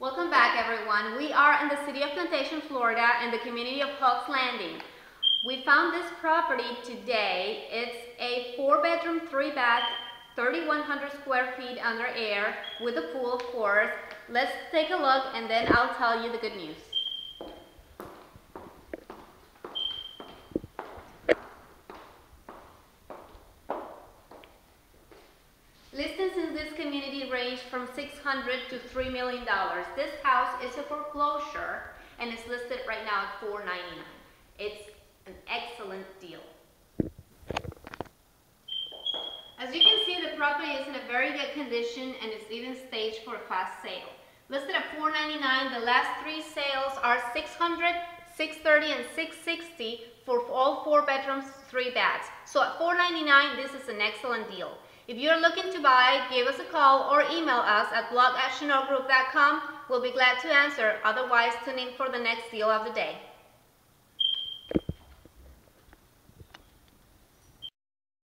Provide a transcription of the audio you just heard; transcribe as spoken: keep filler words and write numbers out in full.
Welcome back, everyone. We are in the city of Plantation, Florida, in the community of Hawks Landing. We found this property today. It's a four-bedroom, three-bath, thirty-one hundred square feet under air with a pool, of course. Let's take a look, and then I'll tell you the good news. Listings in this community range from six hundred thousand dollars to three million dollars. This house is a foreclosure and it's listed right now at four ninety-nine. It's an excellent deal. As you can see, the property is in a very good condition and it's even staged for a fast sale. Listed at four ninety-nine, the last three sales are six hundred thousand dollars, six thirty, and six sixty for all four bedrooms, three baths. So at four ninety-nine, this is an excellent deal. If you're looking to buy, give us a call or email us at blog at chennault group dot com. We'll be glad to answer. Otherwise, tune in for the next deal of the day.